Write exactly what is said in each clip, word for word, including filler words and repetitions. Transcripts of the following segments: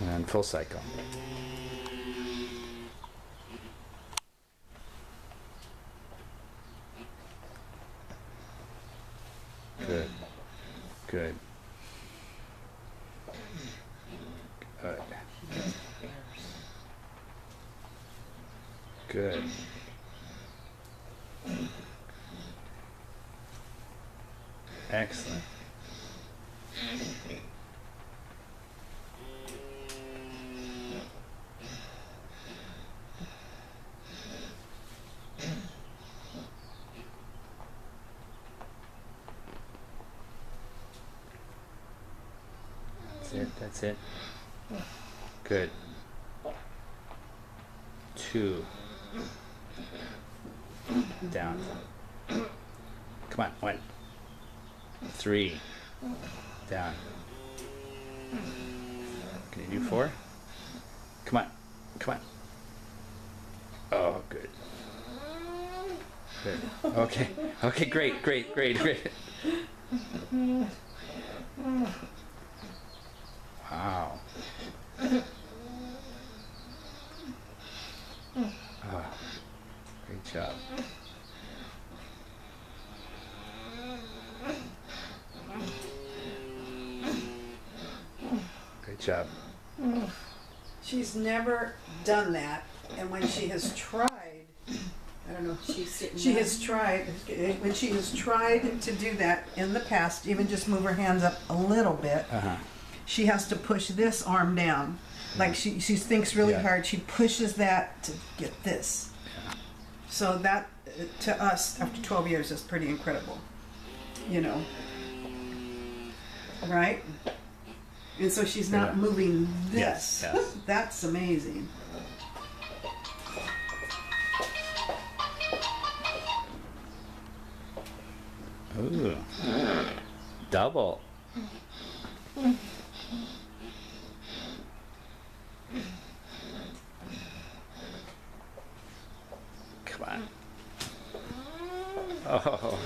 and then full cycle. Good, good, good, good. Excellent. That's it, that's it. Good. Two. Down. Come on, one. Three. Down. Can you do four? Come on. Come on. Oh, good. Good. Okay. Okay, great, great, great, great. Wow. Oh, great job. Job. She's never done that, and when she has tried, I don't know, she's she down. has tried, when she has tried to do that in the past, even just move her hands up a little bit, uh-huh. she has to push this arm down. Like she, she thinks really yeah. hard, she pushes that to get this. Yeah. So that, to us, after twelve years, is pretty incredible, you know, right? And so she's not yeah. moving this. Yes, yes. That's amazing. Ooh. Double. Come on. Oh.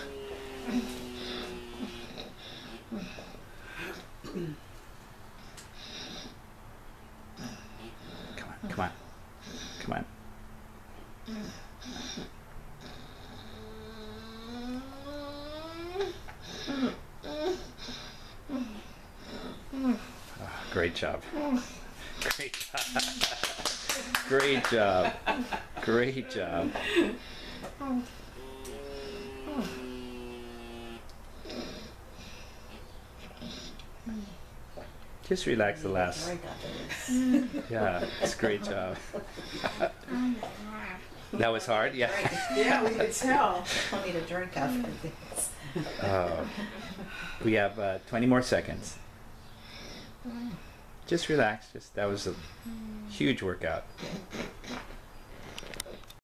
Come on, come on. Oh, great job. Great job. Great job. Great job. Just relax the last. Yeah, it's a great job. That was hard, yeah. Yeah, we could tell. I need a drink after this. Uh, we have uh, twenty more seconds. Just relax. Just that was a huge workout.